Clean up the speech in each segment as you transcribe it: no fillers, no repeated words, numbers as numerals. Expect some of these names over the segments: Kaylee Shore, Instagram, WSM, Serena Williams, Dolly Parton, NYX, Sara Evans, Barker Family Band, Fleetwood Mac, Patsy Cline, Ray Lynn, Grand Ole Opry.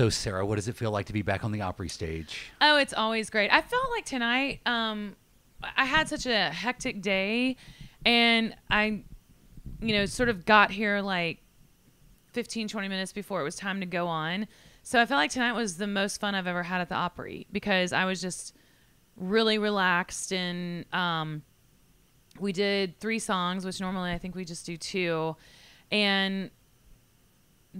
So, Sara, what does it feel like to be back on the Opry stage? Oh, it's always great. I felt like tonight, I had such a hectic day, and I, you know, sort of got here like 15, 20 minutes before it was time to go on. So I felt like tonight was the most fun I've ever had at the Opry, because I was just really relaxed, and we did 3 songs, which normally I think we just do 2, and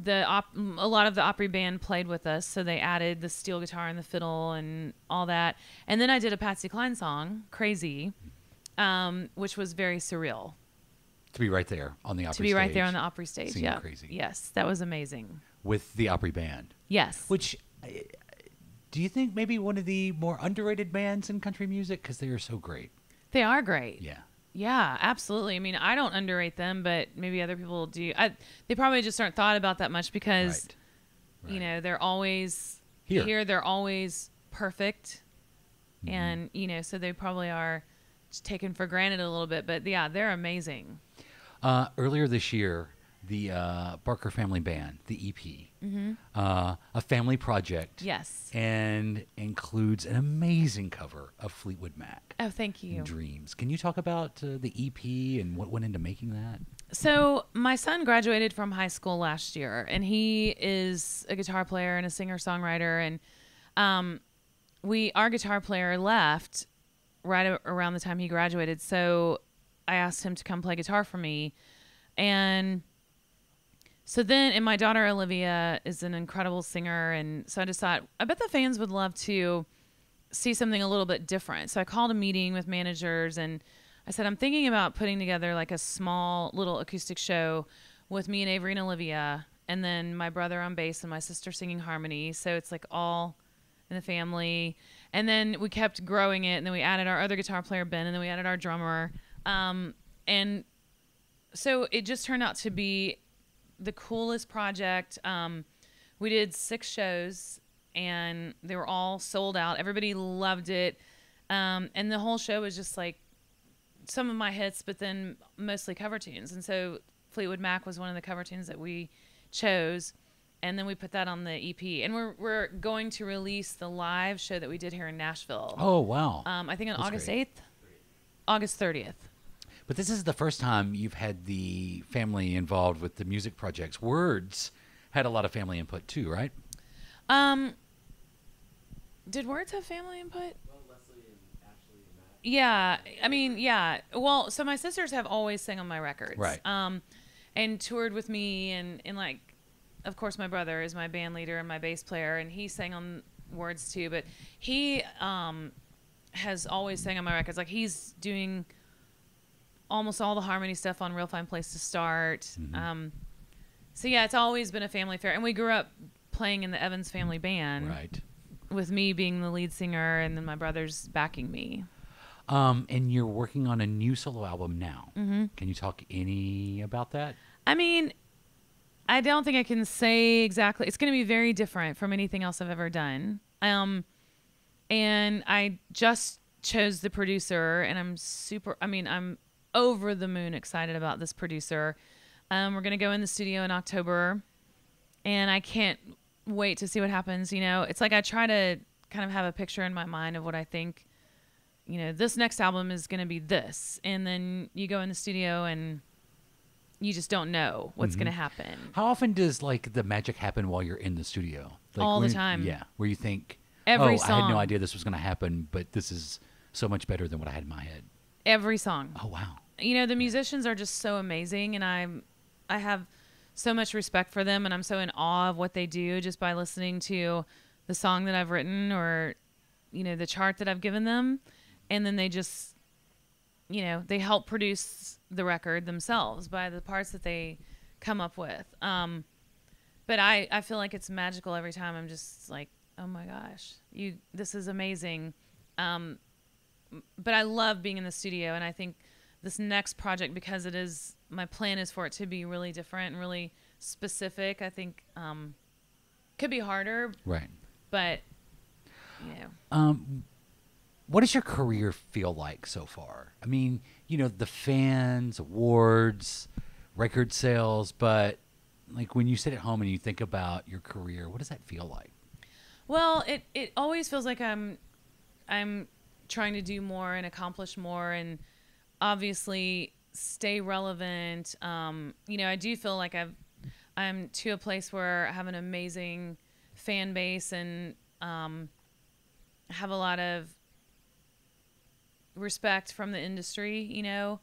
a lot of the Opry band played with us, so they added the steel guitar and the fiddle and all that. And then I did a Patsy Cline song, Crazy, which was very surreal. To be right there on the Opry stage. To be right there on the Opry stage, yeah. Crazy. Yes, that was amazing. With the Opry band. Yes. Which, do you think maybe one of the more underrated bands in country music? Because they are so great. They are great. Yeah. Yeah, absolutely. I mean, I don't underrate them, but maybe other people do. They probably just aren't thought about that much because, you know, they're always here. They're always perfect. Mm-hmm. And, you know, so they probably are just taken for granted a little bit. But, yeah, they're amazing. Earlier this year, the Barker Family Band, the EP, mm-hmm. A family project. Yes. And includes an amazing cover of Fleetwood Mac. Oh, thank you. Dreams. Can you talk about the EP and what went into making that? So my son graduated from high school last year, and he is a guitar player and a singer-songwriter. And our guitar player left right around the time he graduated. So I asked him to come play guitar for me. And so then, and my daughter Olivia is an incredible singer, and so I just thought, I bet the fans would love to see something a little bit different. So I called a meeting with managers, and I said, I'm thinking about putting together like a small little acoustic show with me and Avery and Olivia, and then my brother on bass and my sister singing harmony. So it's like all in the family. And then we kept growing it, and then we added our other guitar player, Ben, and then we added our drummer. And so it just turned out to be the coolest project. We did 6 shows, and they were all sold out. Everybody loved it. And the whole show was just like some of my hits, but then mostly cover tunes. And so Fleetwood Mac was one of the cover tunes that we chose. And then we put that on the EP. And we're going to release the live show that we did here in Nashville. Oh, wow. I think on August 8th, August 30th. But this is the first time you've had the family involved with the music projects. Words had a lot of family input too, right? Did Words have family input? Well, Leslie and Ashley and Matt. Yeah, I mean, yeah. Well, so my sisters have always sang on my records. Right. And toured with me, and like, of course, my brother is my band leader and my bass player, and he sang on Words too, but he has always sang on my records. Like, he's doing almost all the harmony stuff on Real Fine Place to Start. Mm-hmm. So yeah, it's always been a family affair. And we grew up playing in the Evans Family Band. Right. With me being the lead singer, and then my brothers backing me. And you're working on a new solo album now. Mm-hmm. Can you talk any about that? I mean, I don't think I can say exactly. It's going to be very different from anything else I've ever done. And I just chose the producer, and I'm over the moon excited about this producer. We're going to go in the studio in October, and I can't wait to see what happens. You know, it's like I try to kind of have a picture in my mind of what I think, you know, this next album is going to be this. And then you go in the studio and you just don't know what's mm-hmm. going to happen. How often does like the magic happen while you're in the studio? Like, all the time. Yeah. Where you think, I had no idea this was going to happen, but this is so much better than what I had in my head. Every song. Oh, wow. You know, the musicians are just so amazing, and I have so much respect for them, and I'm so in awe of what they do just by listening to the song that I've written, or, you know, the chart that I've given them. And then they just, you know, they help produce the record themselves by the parts that they come up with. But I feel like it's magical every time. I'm just like, oh my gosh, this is amazing. But I love being in the studio, and I think this next project, because it is, my plan is for it to be really different and really specific. I think could be harder, right? But you know, what does your career feel like so far? I mean, you know, the fans, awards, record sales, but like when you sit at home and you think about your career, what does that feel like? Well, it always feels like I'm trying to do more and accomplish more and obviously stay relevant. You know, I do feel like I'm to a place where I have an amazing fan base and have a lot of respect from the industry, you know.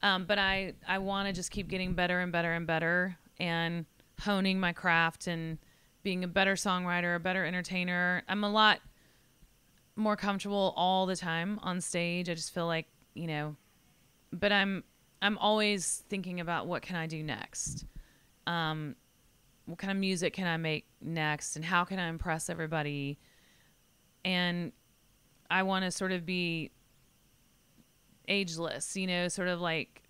But I want to just keep getting better and better and better and honing my craft and being a better songwriter, a better entertainer. I'm a lot more comfortable all the time on stage. I just feel like, you know, but I'm always thinking about what can I do next? What kind of music can I make next? And how can I impress everybody? And I want to sort of be ageless, you know, sort of like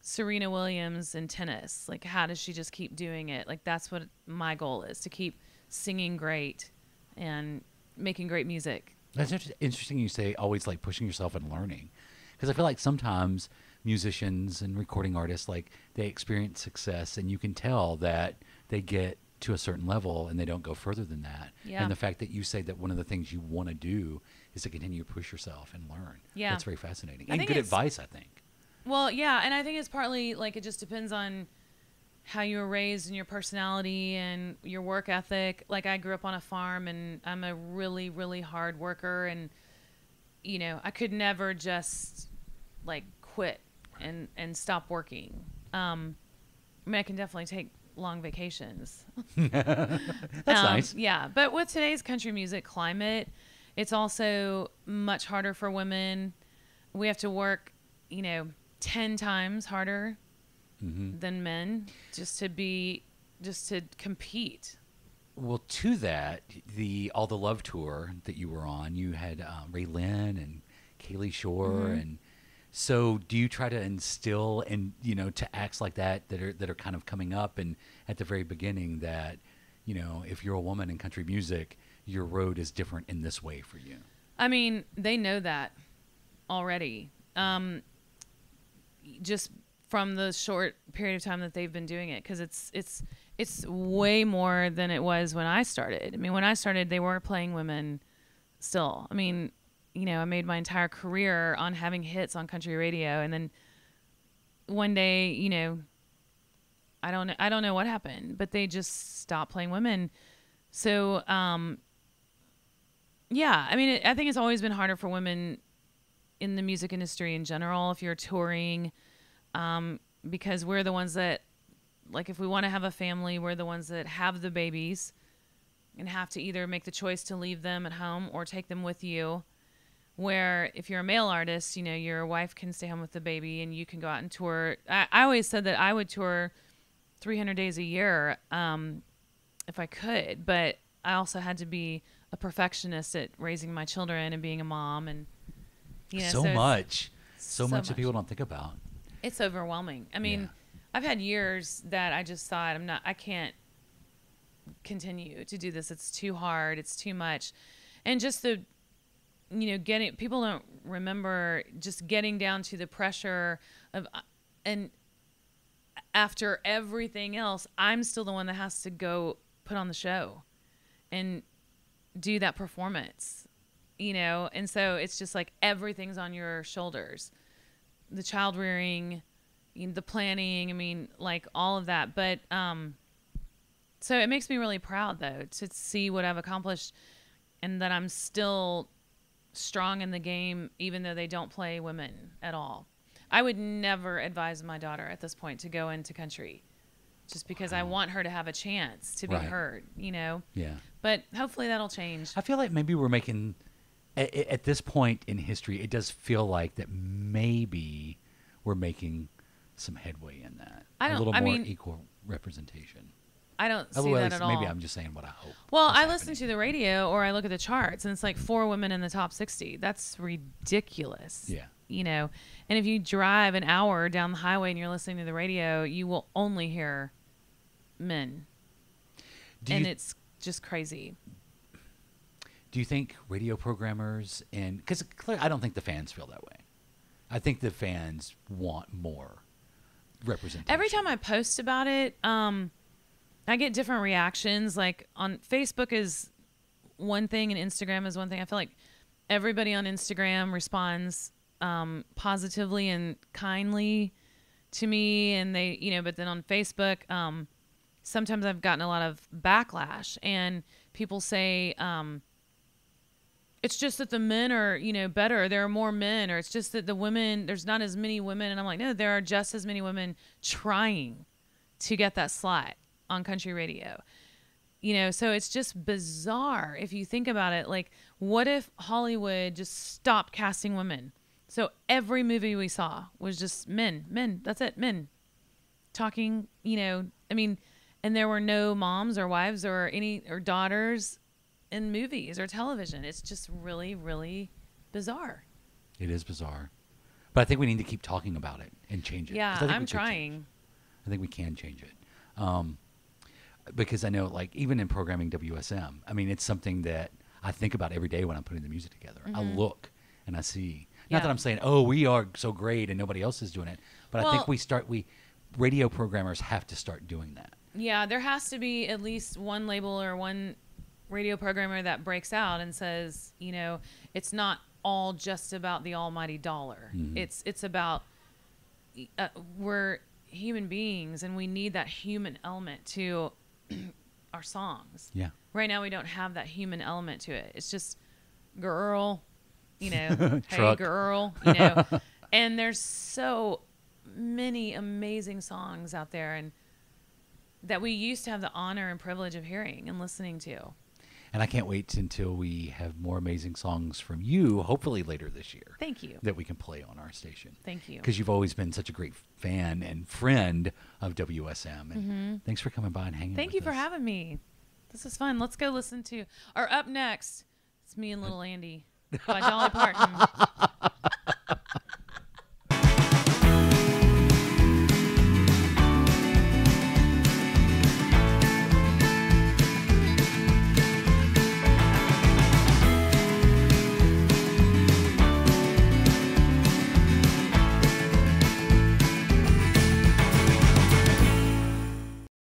Serena Williams in tennis. Like, how does she just keep doing it? Like, that's what my goal is, to keep singing great and making great music. That's interesting you say always like pushing yourself and learning, because I feel like sometimes musicians and recording artists, like, they experience success and you can tell that they get to a certain level and they don't go further than that. Yeah. And the fact that you say that one of the things you want to do is to continue to push yourself and learn. Yeah. That's very fascinating. And good advice, I think. Well, yeah. And I think it's partly like it just depends on how you were raised and your personality and your work ethic. Like, I grew up on a farm and I'm a really, really hard worker. And, you know, I could never just like quit and stop working. I mean, I can definitely take long vacations. That's nice. Yeah. But with today's country music climate, it's also much harder for women. We have to work, you know, 10 times harder than men just to compete. Well, to that, the All the Love tour that you were on, you had Ray Lynn and Kaylee Shore. And so do you try to instill and, you know, to acts like that are kind of coming up and at the very beginning that, you know, if you're a woman in country music, your road is different in this way for you? I mean, they know that already. Just from the short period of time that they've been doing it, because it's way more than it was when I started. I mean, when I started, they were playing women still. I mean, you know, I made my entire career on having hits on country radio, and then one day, you know, I don't know what happened, but they just stopped playing women. So, yeah, I mean, I think it's always been harder for women in the music industry in general, if you're touring, because we're the ones that, like, if we want to have a family, we're the ones that have the babies and have to either make the choice to leave them at home or take them with you. Where if you're a male artist, you know, your wife can stay home with the baby and you can go out and tour. I always said that I would tour 300 days a year if I could, but I also had to be a perfectionist at raising my children and being a mom and, you know, so much that people don't think about. It's overwhelming. I mean, I've had years that I just thought I can't continue to do this. It's too hard. It's too much. And just the, you know, people don't remember just getting down to the pressure of, and after everything else, I'm still the one that has to go put on the show and do that performance. You know, and so it's just like everything's on your shoulders. The child rearing, the planning, I mean, like all of that. But so it makes me really proud, though, to see what I've accomplished and that I'm still strong in the game, even though they don't play women at all. I would never advise my daughter at this point to go into country just because I want her to have a chance to be heard, you know? Yeah. But hopefully that'll change. I feel like maybe we're making... At this point in history, it does feel like that maybe we're making some headway in that. I mean, equal repretation. I don't see that at all. Maybe I'm just saying what I hope. Well, I listen to the radio or I look at the charts and it's like 4 women in the top 60. That's ridiculous. Yeah. You know, and if you drive an hour down the highway and you're listening to the radio, you will only hear men. And it's just crazy. Do you think radio programmers and... Because I don't think the fans feel that way. I think the fans want more representation. Every time I post about it, I get different reactions. Like on Facebook is one thing and Instagram is one thing. I feel like everybody on Instagram responds positively and kindly to me, and they, you know, but then on Facebook, sometimes I've gotten a lot of backlash, and people say, it's just that the men are, you know, better. There are more men, or it's just that the women, there's not as many women. And I'm like, no, there are just as many women trying to get that slot on country radio. You know, so it's just bizarre if you think about it. Like, what if Hollywood just stopped casting women? So every movie we saw was just men, that's it, men talking, you know, I mean, and there were no moms or wives or any, or daughters in movies or television. It's just really, really bizarre. It is bizarre. But I think we need to keep talking about it and change it. Yeah, I'm trying. I think we can change it. Because I know, like, even in programming WSM, I mean, it's something that I think about every day when I'm putting the music together. Mm-hmm. I look and I see. Not that I'm saying, oh, we are so great and nobody else is doing it. But well, I think we radio programmers have to start doing that. Yeah, there has to be at least one label or one radio programmer that breaks out and says, you know, it's not all just about the almighty dollar. Mm-hmm. It's about, we're human beings and we need that human element to our songs. Yeah. Right now we don't have that human element to it. It's just girl, you know, hey girl, you know, and there's so many amazing songs out there and that we used to have the honor and privilege of hearing and listening to. And I can't wait until we have more amazing songs from you, hopefully later this year. Thank you. That we can play on our station. Thank you. Because you've always been such a great fan and friend of WSM. And thanks for coming by and hanging out. Thank you for having me. This is fun. Let's go listen to, or up next, it's Me and Little Andy by Dolly Parton.